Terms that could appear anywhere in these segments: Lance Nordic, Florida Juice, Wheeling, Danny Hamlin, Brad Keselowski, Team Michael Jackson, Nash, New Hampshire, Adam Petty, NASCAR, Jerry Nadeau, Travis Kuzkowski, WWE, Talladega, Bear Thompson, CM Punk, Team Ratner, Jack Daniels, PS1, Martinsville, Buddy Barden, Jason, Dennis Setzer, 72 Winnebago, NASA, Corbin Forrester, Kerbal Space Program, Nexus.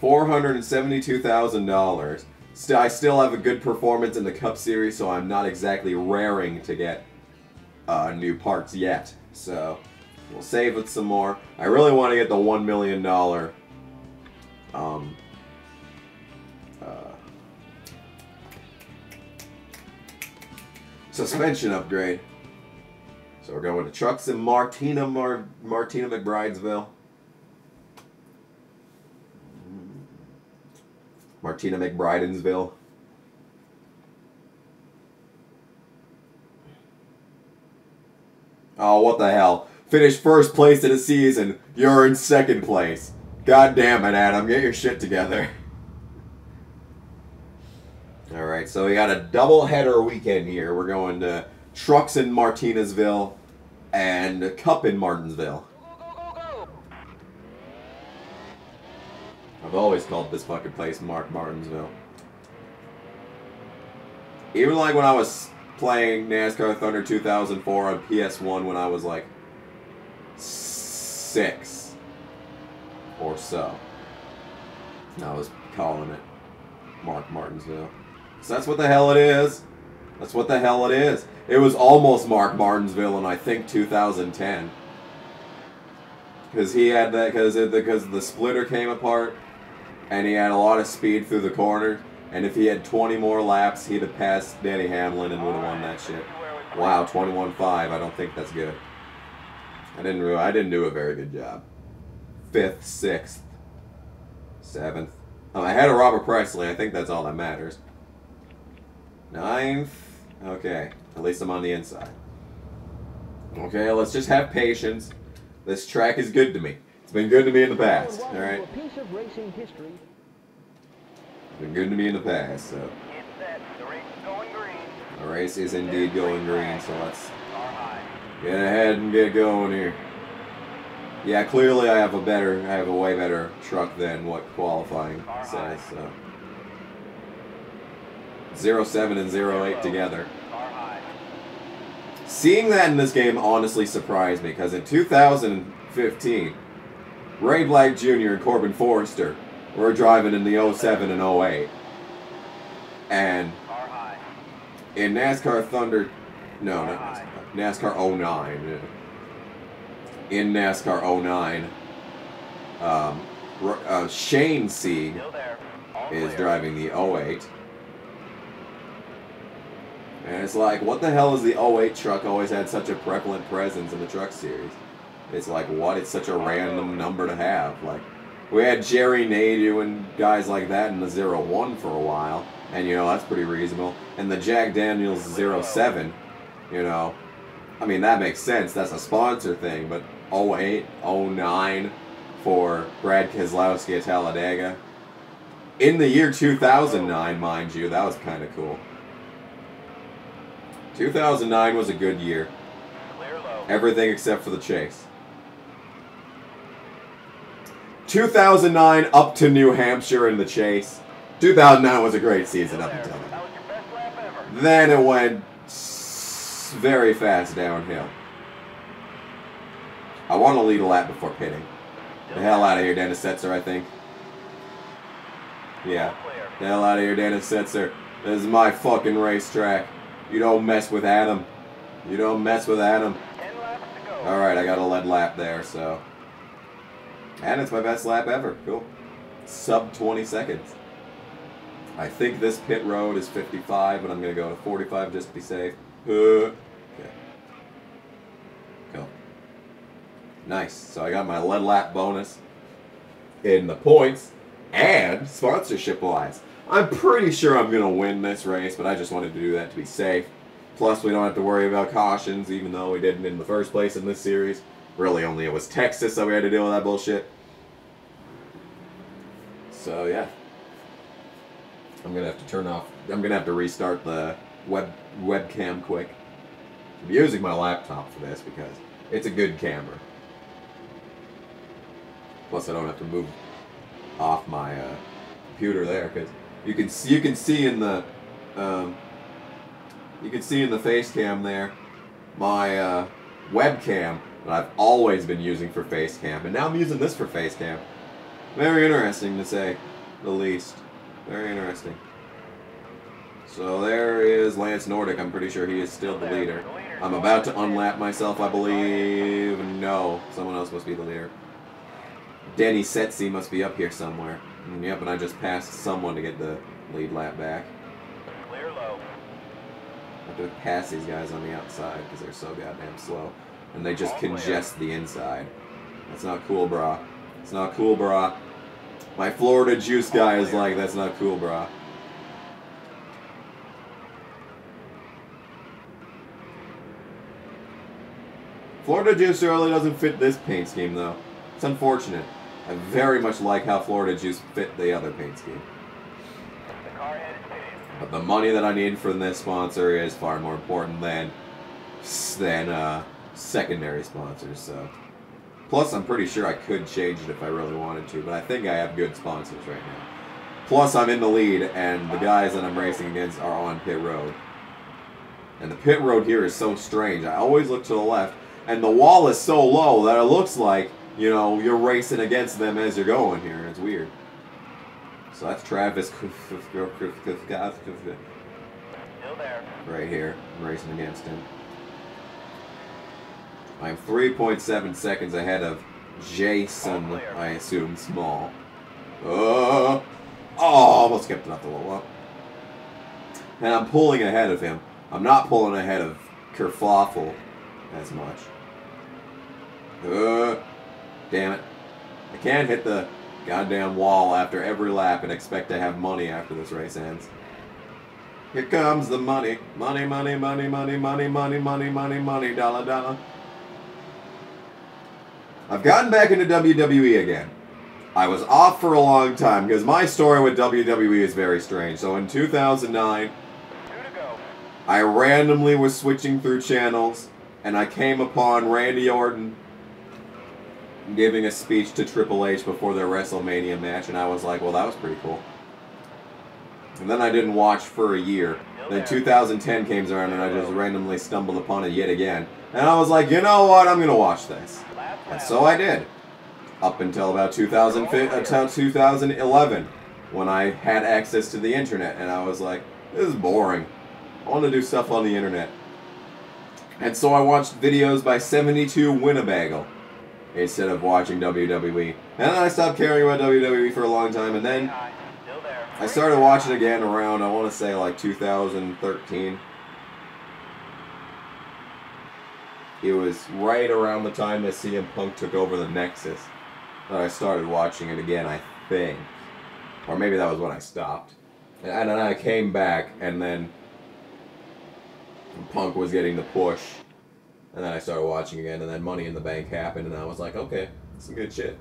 $472,000. I still have a good performance in the Cup Series, so I'm not exactly raring to get new parts yet. So we'll save it some more. I really want to get the $1 million suspension upgrade. So we're going to trucks in Martina McBridesville. Martina McBridensville. Oh, what the hell. Finish first place in a season. You're in second place. God damn it, Adam. Get your shit together. Alright, so we got a doubleheader weekend here. We're going to trucks in Martinsville and a cup in Martinsville. I've always called this fucking place Martinsville. Even like when I was playing NASCAR Thunder 2004 on PS1 when I was like 6 or so. I was calling it Martinsville. So that's what the hell it is. That's what the hell it is. It was almost Martinsville in I think 2010. Because he had that, because the splitter came apart, and he had a lot of speed through the corner. And if he had 20 more laps, he'd have passed Danny Hamlin and would have won that shit. Wow, 21.5. I don't think that's good. I didn't do a very good job. 5th, 6th, 7th. I had a Robert Presley. I think that's all that matters. 9th. Okay, at least I'm on the inside. Okay, let's just have patience. This track is good to me. It's been good to me in the past, alright? It's been good to me in the past, so. The race is indeed going green, so let's get ahead and get going here. Yeah, clearly I have a way better truck than what qualifying says, so. 07 and 08 together. Seeing that in this game honestly surprised me, because in 2015, Ray Black Jr. and Corbin Forrester were driving in the 07 and 08. And in NASCAR Thunder... No, not NASCAR 09. In NASCAR 09, Shane C. is driving the 08. And it's like, what the hell is the 08 truck always had such a prevalent presence in the truck series? It's like, what? It's such a random number to have. Like, we had Jerry Nadeau and guys like that in the 01 for a while. And, you know, that's pretty reasonable. And the Jack Daniels 07, you know. I mean, that makes sense. That's a sponsor thing. But 08, 09 for Brad Keselowski at Talladega. In the year 2009, mind you, that was kind of cool. 2009 was a good year. Everything except for the chase. 2009 up to New Hampshire in the chase. 2009 was a great season up until then. Then it went very fast downhill. I want to lead a lap before pitting. The hell out of here, Dennis Setzer, I think. Yeah. The hell out of here, Dennis Setzer. This is my fucking racetrack. You don't mess with Adam. You don't mess with Adam. Alright, I got a lead lap there, so. And it's my best lap ever. Cool. Sub 20 seconds. I think this pit road is 55, but I'm going to go to 45 just to be safe. Okay. Cool. Nice. So I got my lead lap bonus in the points and sponsorship-wise. I'm pretty sure I'm going to win this race, but I just wanted to do that to be safe. Plus, we don't have to worry about cautions, even though we didn't in the first place in this series. Really, only it was Texas that we had to deal with that bullshit. So, yeah. I'm going to have to turn off... I'm going to have to restart the webcam quick. I'm using my laptop for this because it's a good camera. Plus, I don't have to move off my computer there, because... You can see in the face cam there my webcam that I've always been using for face cam, and now I'm using this for face cam. Very interesting, to say the least. Very interesting. So there is Lance Nordic. I'm pretty sure he is still the leader. I'm about to unlap myself, I believe. No, someone else must be the leader. Danny Setsi must be up here somewhere. Yep, and I just passed someone to get the lead lap back. I have to pass these guys on the outside because they're so goddamn slow. And they just congest the inside. That's not cool, brah. It's not cool, brah. My Florida Juice guy is like, that's not cool, brah. Florida Juice really doesn't fit this paint scheme, though. It's unfortunate. I very much like how Florida Juice fit the other paint scheme. But the money that I need from this sponsor is far more important than secondary sponsors, so. Plus, I'm pretty sure I could change it if I really wanted to, but I think I have good sponsors right now. Plus, I'm in the lead, and the guys that I'm racing against are on pit road. And the pit road here is so strange. I always look to the left, and the wall is so low that it looks like, you know, you're racing against them as you're going here, and it's weird. So that's Travis Kuzkowski right here. I'm racing against him. I'm 3.7 seconds ahead of Jason, I assume, Small. Oh, almost kept it up the low up. And I'm pulling ahead of him. I'm not pulling ahead of Kerfuffle as much. Damn it. I can't hit the goddamn wall after every lap and expect to have money after this race ends. Here comes the money. Money, money, money, money, money, money, money, money, money, dollar, dollar. I've gotten back into WWE again. I was off for a long time because my story with WWE is very strange. So in 2009, I randomly was switching through channels and I came upon Randy Orton giving a speech to Triple H before their WrestleMania match, and I was like, well, that was pretty cool. And then I didn't watch for a year. Then 2010 came around and I just randomly stumbled upon it yet again. And I was like, you know what, I'm going to watch this. And so I did. Up until about 2011, when I had access to the internet, and I was like, this is boring. I want to do stuff on the internet. And so I watched videos by 72 Winnebago instead of watching WWE. And I stopped caring about WWE for a long time, and then I started watching again around, I want to say, like 2013. It was right around the time that CM Punk took over the Nexus that I started watching it again, I think. Or maybe that was when I stopped. And then I came back, and then Punk was getting the push. And then I started watching again, and then Money in the Bank happened, and I was like, okay, some good shit.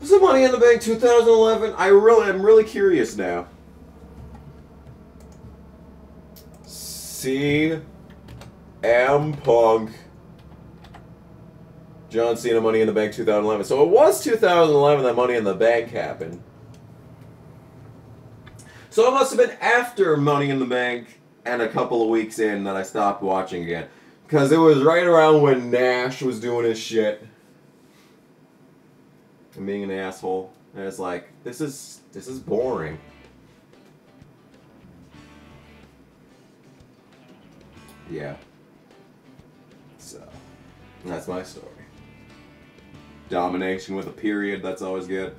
So Money in the Bank 2011, I'm really curious now. See... M. Punk, John Cena, Money in the Bank 2011. So it was 2011 that Money in the Bank happened. So it must have been after Money in the Bank and a couple of weeks in that I stopped watching again. Because it was right around when Nash was doing his shit and being an asshole. And it's like, this is boring. Yeah. So, that's my story. Domination with a period, that's always good.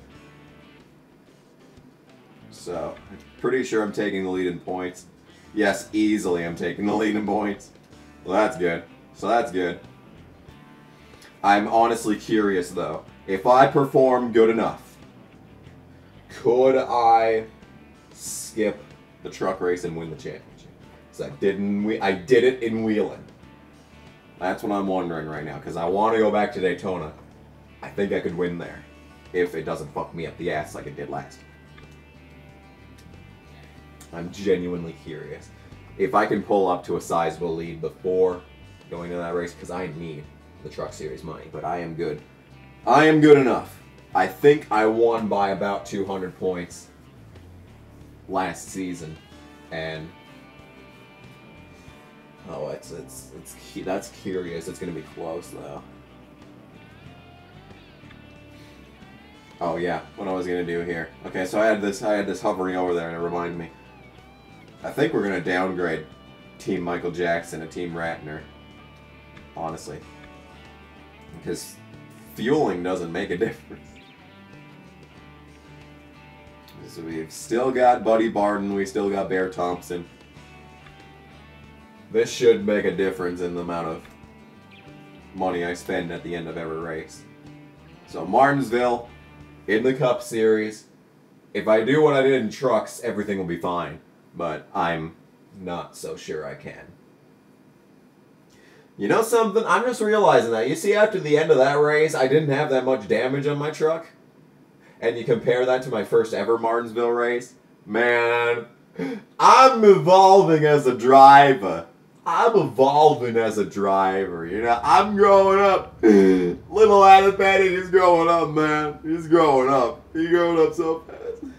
So, I'm pretty sure I'm taking the lead in points. Yes, easily I'm taking the lead in points. Well, that's good. So that's good. I'm honestly curious, though. If I perform good enough, could I skip the truck race and win the championship? Because I did it in Wheeling. That's what I'm wondering right now, because I want to go back to Daytona. I think I could win there, if it doesn't fuck me up the ass like it did last. I'm genuinely curious. If I can pull up to a sizable lead before going to that race, because I need the Truck Series money, but I am good. I am good enough. I think I won by about 200 points last season, and... oh, that's curious. It's gonna be close though. Oh yeah, what I was gonna do here. Okay, so I had this hovering over there to remind me. I think we're gonna downgrade Team Michael Jackson to Team Ratner. Honestly. Because fueling doesn't make a difference. So we've still got Buddy Barden, we still got Bear Thompson. This should make a difference in the amount of money I spend at the end of every race. So Martinsville, in the Cup Series, if I do what I did in trucks, everything will be fine. But I'm not so sure I can. You know something? I'm just realizing that. You see, after the end of that race, I didn't have that much damage on my truck. And you compare that to my first ever Martinsville race. Man, I'm evolving as a driver. I'm evolving as a driver, you know? I'm growing up. Little Adam Petty is growing up, man. He's growing up. He's growing up so fast.